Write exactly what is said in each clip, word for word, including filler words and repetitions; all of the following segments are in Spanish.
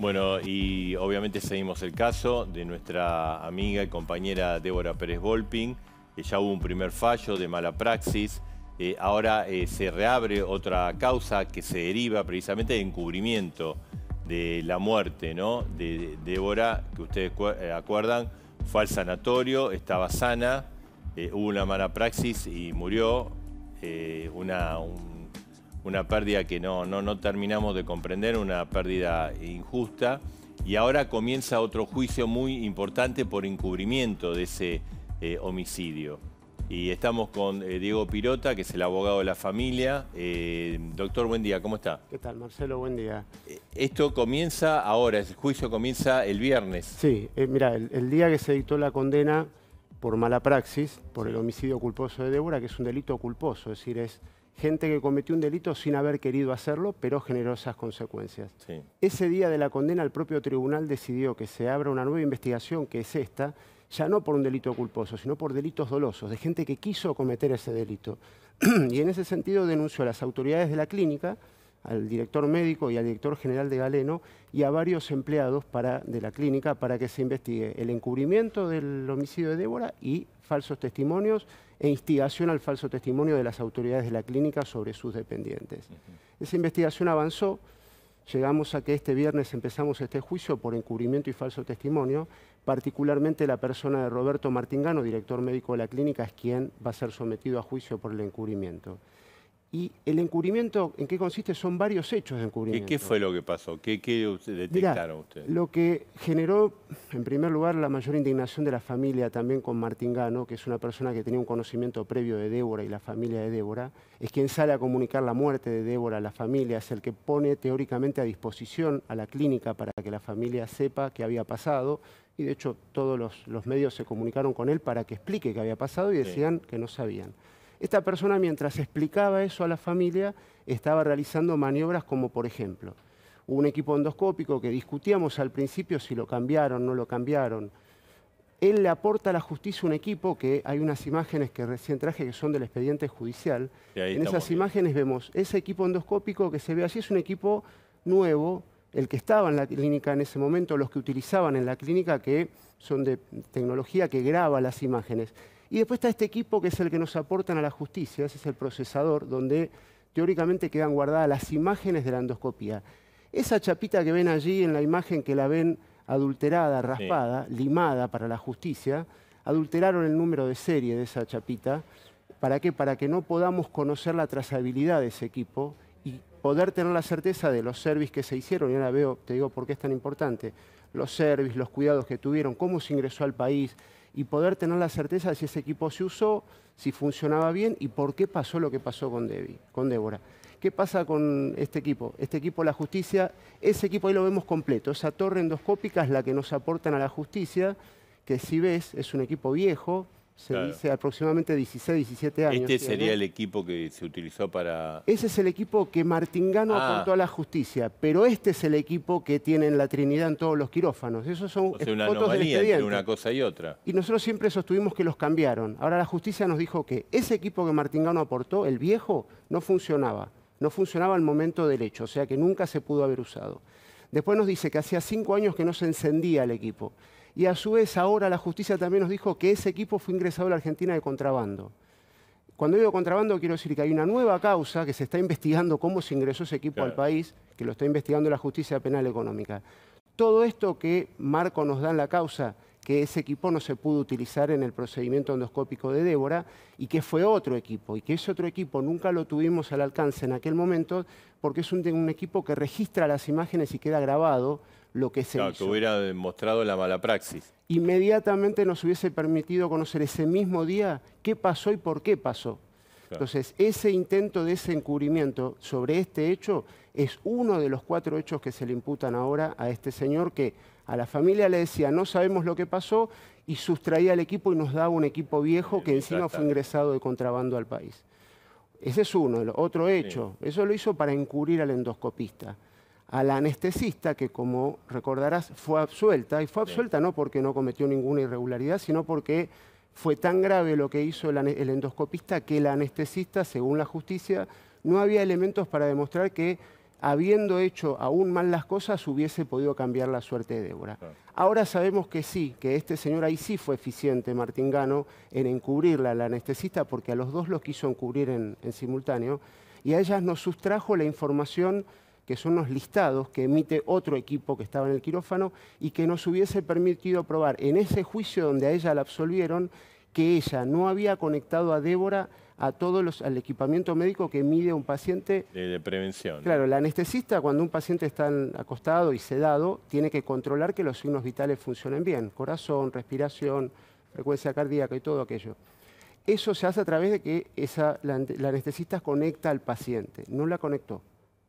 Bueno, y obviamente seguimos el caso de nuestra amiga y compañera Débora Pérez Volpín, que ya hubo un primer fallo de mala praxis. Eh, ahora eh, se reabre otra causa que se deriva precisamente de encubrimiento de la muerte, ¿no? De Débora, que ustedes acuerdan, fue al sanatorio, estaba sana, eh, hubo una mala praxis y murió. Eh, una, un, una pérdida que no, no, no terminamos de comprender, una pérdida injusta. Y ahora comienza otro juicio muy importante por encubrimiento de ese eh, homicidio. Y estamos con eh, Diego Pirota, que es el abogado de la familia. Eh, doctor, buen día, ¿cómo está? ¿Qué tal, Marcelo? Buen día. Eh, esto comienza ahora, el juicio comienza el viernes. Sí, eh, mira, el, el día que se dictó la condena por mala praxis, por el homicidio culposo de Débora, que es un delito culposo, es decir, es gente que cometió un delito sin haber querido hacerlo, pero generó esas consecuencias. Sí. Ese día de la condena, el propio tribunal decidió que se abra una nueva investigación, que es esta, ya no por un delito culposo, sino por delitos dolosos, de gente que quiso cometer ese delito. Y en ese sentido denunció a las autoridades de la clínica, al director médico y al director general de Galeno, y a varios empleados para, de la clínica para que se investigue el encubrimiento del homicidio de Débora y falsos testimonios e instigación al falso testimonio de las autoridades de la clínica sobre sus dependientes. Uh-huh. Esa investigación avanzó. Llegamos a que este viernes empezamos este juicio por encubrimiento y falso testimonio. Particularmente la persona de Roberto Martingano, director médico de la clínica, es quien va a ser sometido a juicio por el encubrimiento. Y el encubrimiento, ¿en qué consiste? Son varios hechos de encubrimiento. ¿Qué, qué fue lo que pasó? ¿Qué, qué detectaron Mirá, ustedes? Lo que generó, en primer lugar, la mayor indignación de la familia también con Martingano, que es una persona que tenía un conocimiento previo de Débora y la familia de Débora, es quien sale a comunicar la muerte de Débora a la familia, es el que pone teóricamente a disposición a la clínica para que la familia sepa qué había pasado, y de hecho todos los, los medios se comunicaron con él para que explique qué había pasado y decían sí. que no sabían. Esta persona, mientras explicaba eso a la familia, estaba realizando maniobras como, por ejemplo, un equipo endoscópico que discutíamos al principio si lo cambiaron o no lo cambiaron. Él le aporta a la justicia un equipo que hay unas imágenes que recién traje que son del expediente judicial. En esas imágenes vemos ese equipo endoscópico que se ve allí, es un equipo nuevo, el que estaba en la clínica en ese momento, los que utilizaban en la clínica, que son de tecnología que graba las imágenes. Y después está este equipo que es el que nos aportan a la justicia, ese es el procesador, donde teóricamente quedan guardadas las imágenes de la endoscopía. Esa chapita que ven allí en la imagen, que la ven adulterada, raspada, sí. limada para la justicia, adulteraron el número de serie de esa chapita. ¿Para qué? Para que no podamos conocer la trazabilidad de ese equipo y poder tener la certeza de los servicios que se hicieron. Y ahora veo, te digo por qué es tan importante, los servicios, los cuidados que tuvieron, cómo se ingresó al país, y poder tener la certeza de si ese equipo se usó, si funcionaba bien y por qué pasó lo que pasó con, Debbie, con Débora. ¿Qué pasa con este equipo? Este equipo, la justicia, ese equipo ahí lo vemos completo. Esa torre endoscópica es la que nos aportan a la justicia, que si ves es un equipo viejo, se claro. dice aproximadamente dieciséis, diecisiete años. ¿Este sería ¿no? el equipo que se utilizó para...? Ese es el equipo que Martingano ah. aportó a la justicia, pero este es el equipo que tiene en La Trinidad en todos los quirófanos. Esos son o sea, una fotos anomalía del expediente. Entre una cosa y otra. Y nosotros siempre sostuvimos que los cambiaron. Ahora la justicia nos dijo que ese equipo que Martingano aportó, el viejo, no funcionaba. No funcionaba al momento del hecho, o sea que nunca se pudo haber usado. Después nos dice que hacía cinco años que no se encendía el equipo. Y a su vez ahora la justicia también nos dijo que ese equipo fue ingresado a la Argentina de contrabando. Cuando digo contrabando quiero decir que hay una nueva causa que se está investigando cómo se ingresó ese equipo claro. al país, que lo está investigando la justicia penal económica. Todo esto que Marco nos da en la causa, que ese equipo no se pudo utilizar en el procedimiento endoscópico de Débora y que fue otro equipo, y que ese otro equipo nunca lo tuvimos al alcance en aquel momento porque es un, un equipo que registra las imágenes y queda grabado lo que se claro, hizo. Que hubiera demostrado la mala praxis. Inmediatamente nos hubiese permitido conocer ese mismo día qué pasó y por qué pasó. Claro. Entonces, ese intento de ese encubrimiento sobre este hecho es uno de los cuatro hechos que se le imputan ahora a este señor que a la familia le decía no sabemos lo que pasó y sustraía el equipo y nos daba un equipo viejo sí, que encima fue ingresado de contrabando al país. Ese es uno, otro hecho. Sí. Eso lo hizo para encubrir al endoscopista. A la anestesista, que como recordarás, fue absuelta, y fue absuelta sí. no porque no cometió ninguna irregularidad, sino porque fue tan grave lo que hizo el, el endoscopista que la anestesista, según la justicia, no había elementos para demostrar que habiendo hecho aún mal las cosas, hubiese podido cambiar la suerte de Débora. Claro. Ahora sabemos que sí, que este señor ahí sí fue eficiente, Martingano, en encubrirla, la anestesista, porque a los dos los quiso encubrir en, en simultáneo, y a ellas nos sustrajo la información que son los listados que emite otro equipo que estaba en el quirófano y que nos hubiese permitido probar en ese juicio donde a ella la absolvieron que ella no había conectado a Débora a todos los, al equipamiento médico que mide un paciente. De, de prevención. Claro, el anestesista cuando un paciente está acostado y sedado tiene que controlar que los signos vitales funcionen bien, corazón, respiración, frecuencia cardíaca y todo aquello. Eso se hace a través de que esa, la, la anestesista conecta al paciente, no la conectó,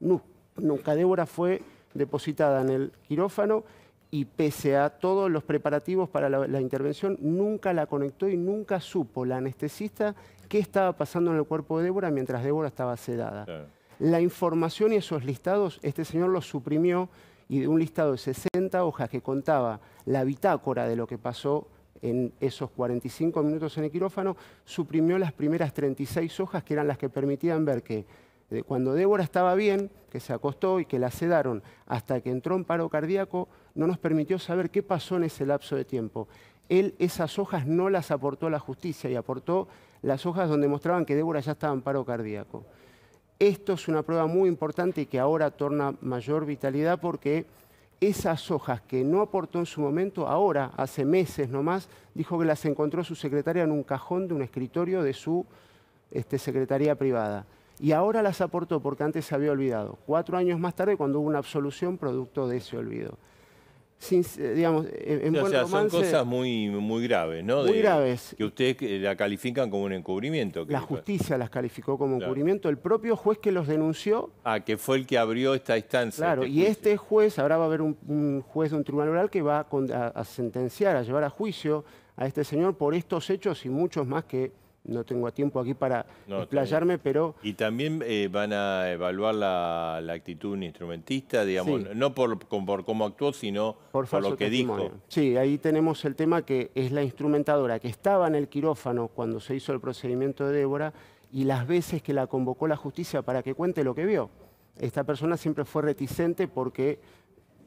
no, nunca. Débora fue depositada en el quirófano y pese a todos los preparativos para la, la intervención, nunca la conectó y nunca supo la anestesista qué estaba pasando en el cuerpo de Débora mientras Débora estaba sedada. Claro. La información y esos listados, este señor los suprimió, y de un listado de sesenta hojas que contaba la bitácora de lo que pasó en esos cuarenta y cinco minutos en el quirófano, suprimió las primeras treinta y seis hojas que eran las que permitían ver que de cuando Débora estaba bien, que se acostó y que la sedaron, hasta que entró en paro cardíaco, no nos permitió saber qué pasó en ese lapso de tiempo. Él esas hojas no las aportó a la justicia y aportó las hojas donde mostraban que Débora ya estaba en paro cardíaco. Esto es una prueba muy importante y que ahora torna mayor vitalidad porque esas hojas que no aportó en su momento, ahora, hace meses nomás, dijo que las encontró su secretaria en un cajón de un escritorio de su este, secretaría privada. Y ahora las aportó porque antes se había olvidado. Cuatro años más tarde, cuando hubo una absolución producto de ese olvido. Sin, digamos, en buen o sea, romance, son cosas muy, muy graves, ¿no? Muy de, graves. Que ustedes la califican como un encubrimiento. La justicia las calificó como claro. encubrimiento. El propio juez que los denunció... Ah, que fue el que abrió esta instancia. Claro, y este juez, ahora va a haber un, un juez de un tribunal oral que va a, a sentenciar, a llevar a juicio a este señor por estos hechos y muchos más que... No tengo tiempo aquí para no, explayarme, pero... Y también eh, van a evaluar la, la actitud de un instrumentista, digamos, sí. no por, por cómo actuó, sino por, por lo que testimonio. dijo. Sí, ahí tenemos el tema que es la instrumentadora que estaba en el quirófano cuando se hizo el procedimiento de Débora y las veces que la convocó la justicia para que cuente lo que vio. Esta persona siempre fue reticente porque,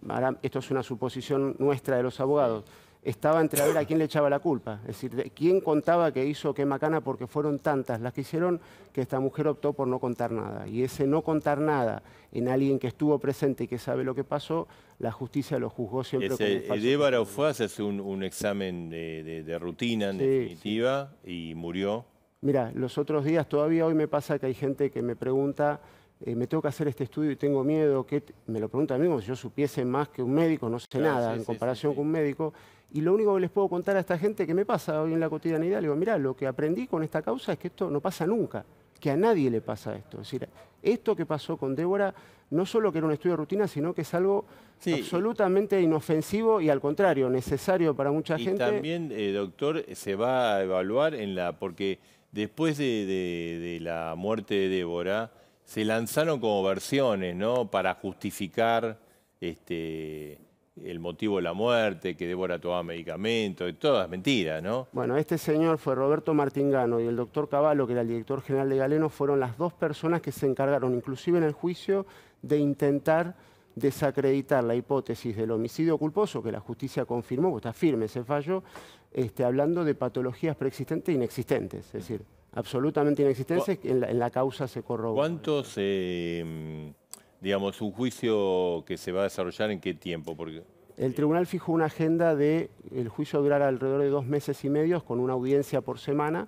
ahora, esto es una suposición nuestra de los abogados, estaba entre a ver a quién le echaba la culpa, es decir, de quién contaba que hizo qué macana, porque fueron tantas las que hicieron que esta mujer optó por no contar nada. Y ese no contar nada en alguien que estuvo presente y que sabe lo que pasó, la justicia lo juzgó siempre como un falso. Débora fue a hacerse un, un examen de, de, de rutina, en sí, definitiva, sí. y murió. Mira, los otros días, todavía hoy me pasa que hay gente que me pregunta... Eh, me tengo que hacer este estudio y tengo miedo, que me lo preguntan a mí como si yo supiese más que un médico, no sé claro, nada sí, en comparación sí, sí, sí. con un médico, y lo único que les puedo contar a esta gente que me pasa hoy en la cotidianidad, le digo, mirá, lo que aprendí con esta causa es que esto no pasa nunca, que a nadie le pasa esto. Es decir, esto que pasó con Débora, no solo que era un estudio de rutina, sino que es algo sí, absolutamente y, inofensivo y al contrario, necesario para mucha y gente. Y también, eh, doctor, se va a evaluar en la... porque después de, de, de la muerte de Débora... Se lanzaron como versiones, ¿no? Para justificar este, el motivo de la muerte, que Débora tomaba medicamentos, y todas mentiras, ¿no? Bueno, este señor fue Roberto Martingano y el doctor Cavallo, que era el director general de Galeno, fueron las dos personas que se encargaron, inclusive en el juicio, de intentar desacreditar la hipótesis del homicidio culposo, que la justicia confirmó, porque está firme ese fallo, este, hablando de patologías preexistentes e inexistentes, es decir... absolutamente inexistentes, en la, en la causa se corrobora. ¿Cuántos, eh, digamos, un juicio que se va a desarrollar en qué tiempo? Porque, el tribunal fijó una agenda de, el juicio durará alrededor de dos meses y medio, con una audiencia por semana.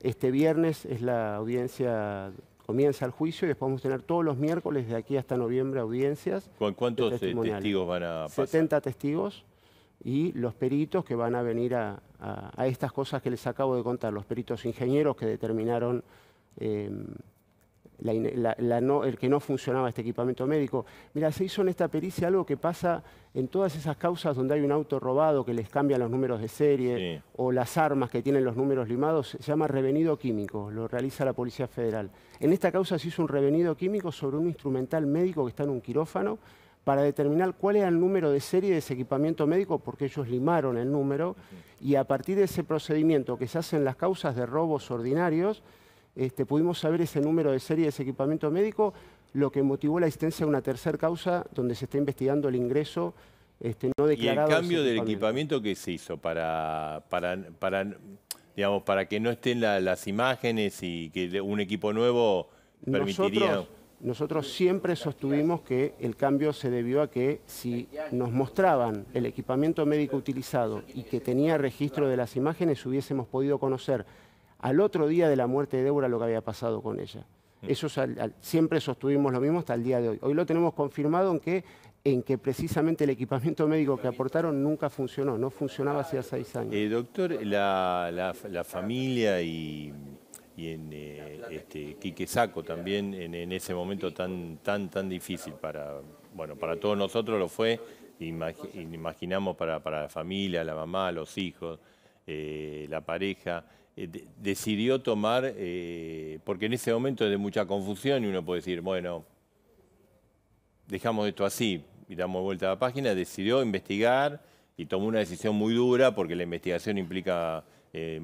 Este viernes es la audiencia, comienza el juicio, y después vamos a tener todos los miércoles de aquí hasta noviembre audiencias. ¿Con cuántos testigos van a pasar? setenta testigos. Y los peritos que van a venir a, a, a estas cosas que les acabo de contar, los peritos ingenieros que determinaron eh, la, la, la no, el que no funcionaba este equipamiento médico. Mira, se hizo en esta pericia algo que pasa en todas esas causas donde hay un auto robado que les cambian los números de serie, sí. o las armas que tienen los números limados, se llama revenido químico, lo realiza la Policía Federal. En esta causa se hizo un revenido químico sobre un instrumental médico que está en un quirófano, para determinar cuál era el número de serie de ese equipamiento médico, porque ellos limaron el número, y a partir de ese procedimiento que se hace en las causas de robos ordinarios, este, pudimos saber ese número de serie de ese equipamiento médico lo que motivó la existencia de una tercer causa donde se está investigando el ingreso este, no declarado. Y el cambio del equipamiento que se hizo para, para, para, digamos, para que no estén la, las imágenes y que un equipo nuevo permitiría... Nosotros, Nosotros siempre sostuvimos que el cambio se debió a que si nos mostraban el equipamiento médico utilizado y que tenía registro de las imágenes, hubiésemos podido conocer al otro día de la muerte de Débora lo que había pasado con ella. Eso es al, al, siempre sostuvimos lo mismo hasta el día de hoy. Hoy lo tenemos confirmado en que, en que precisamente el equipamiento médico que aportaron nunca funcionó, no funcionaba hacía seis años. Eh, doctor, la, la, la familia y... y en eh, este, Quique Sacco también en, en ese momento tan tan tan difícil para bueno para todos nosotros lo fue, imagi imaginamos para, para la familia, la mamá, los hijos, eh, la pareja, eh, de, decidió tomar, eh, porque en ese momento es de mucha confusión y uno puede decir, bueno, dejamos esto así y damos vuelta a la página, decidió investigar y tomó una decisión muy dura porque la investigación implica eh,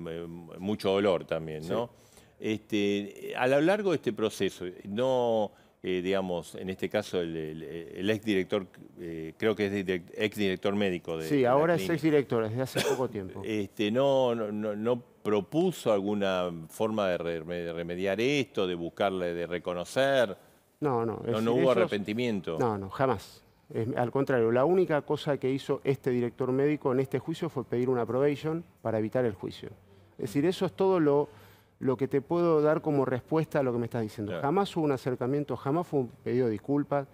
mucho dolor también, ¿no? Sí. Este, a lo largo de este proceso, no, eh, digamos, en este caso el, el, el exdirector, eh, creo que es direct, exdirector médico. De, sí, de ahora es exdirector, desde hace poco tiempo. Este, no, no, no, no propuso alguna forma de, re, de remediar esto, de buscarle, de reconocer. No, no. No, no hubo ellos, arrepentimiento. No, no, jamás. Es, al contrario, la única cosa que hizo este director médico en este juicio fue pedir una probation para evitar el juicio. Es decir, eso es todo lo... lo que te puedo dar como respuesta a lo que me estás diciendo. Claro. Jamás hubo un acercamiento, jamás fue un pedido de disculpas,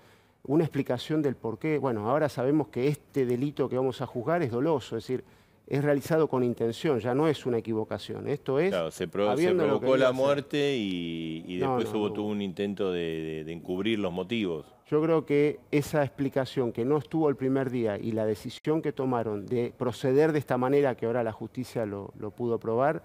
una explicación del por qué. Bueno, ahora sabemos que este delito que vamos a juzgar es doloso, es decir, es realizado con intención, ya no es una equivocación. Esto es... Claro, se, pro se provocó la muerte y, y después no, no, hubo no. Tuvo un intento de, de, de encubrir los motivos. Yo creo que esa explicación que no estuvo el primer día y la decisión que tomaron de proceder de esta manera, que ahora la justicia lo, lo pudo probar,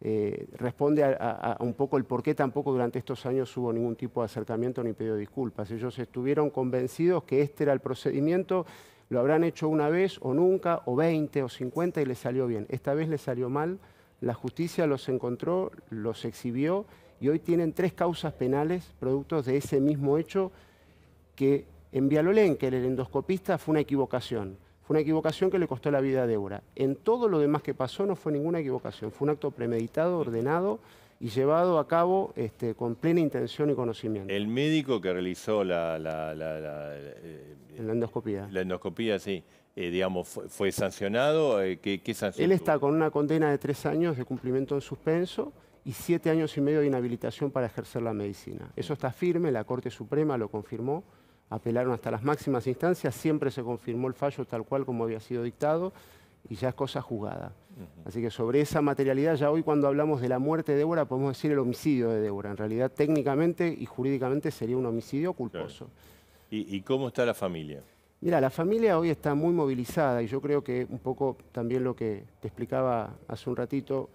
Eh, responde a, a, a un poco el por qué tampoco durante estos años hubo ningún tipo de acercamiento ni pedido de disculpas. Ellos estuvieron convencidos que este era el procedimiento, lo habrán hecho una vez o nunca, o veinte o cincuenta y les salió bien. Esta vez les salió mal, la justicia los encontró, los exhibió y hoy tienen tres causas penales productos de ese mismo hecho que en Vialolén, que el endoscopista fue una equivocación. Fue una equivocación que le costó la vida a Débora. En todo lo demás que pasó no fue ninguna equivocación, fue un acto premeditado, ordenado y llevado a cabo este, con plena intención y conocimiento. El médico que realizó la... La, la, la, eh, la endoscopía. La endoscopía, sí. Eh, digamos, fue, fue sancionado. Eh, ¿qué, qué sanción Él tuvo? Está con una condena de tres años de cumplimiento en suspenso y siete años y medio de inhabilitación para ejercer la medicina. Eso está firme, la Corte Suprema lo confirmó. Apelaron hasta las máximas instancias, siempre se confirmó el fallo tal cual como había sido dictado y ya es cosa juzgada. Uh-huh. Así que sobre esa materialidad, ya hoy cuando hablamos de la muerte de Débora, podemos decir el homicidio de Débora. En realidad, técnicamente y jurídicamente sería un homicidio culposo. Claro. ¿Y, ¿Y cómo está la familia? Mira, la familia hoy está muy movilizada y yo creo que un poco también lo que te explicaba hace un ratito,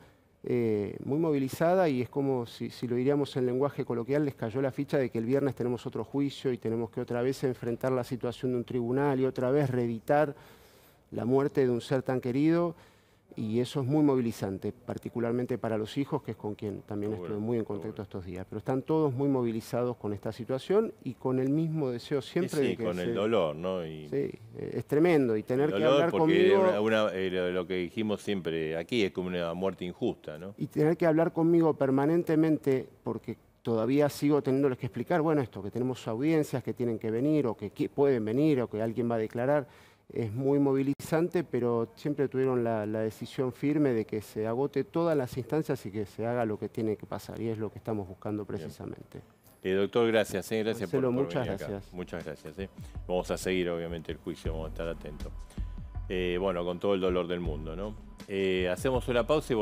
eh, muy movilizada y es como si, si lo diríamos en lenguaje coloquial, les cayó la ficha de que el viernes tenemos otro juicio y tenemos que otra vez enfrentar la situación de un tribunal y otra vez reeditar la muerte de un ser tan querido y eso es muy movilizante, particularmente para los hijos, que es con quien también estoy muy en contacto estos días. Pero están todos muy movilizados con esta situación y con el mismo deseo siempre sí, de que... Sí, con se... el dolor, ¿no? Y... Sí, es tremendo. Y tener que hablar conmigo... Una, una, eh, lo que dijimos siempre aquí es como una muerte injusta, ¿no? Y tener que hablar conmigo permanentemente porque todavía sigo teniéndoles que explicar, bueno, esto, que tenemos audiencias que tienen que venir o que pueden venir o que alguien va a declarar... Es muy movilizante, pero siempre tuvieron la, la decisión firme de que se agote todas las instancias y que se haga lo que tiene que pasar, y es lo que estamos buscando precisamente. Eh, doctor, gracias, eh, gracias Marcelo, por, por muchas venir gracias. Acá. Muchas gracias. Eh. Vamos a seguir, obviamente, el juicio, vamos a estar atentos. Eh, bueno, con todo el dolor del mundo, ¿no? Eh, hacemos una pausa y volvemos.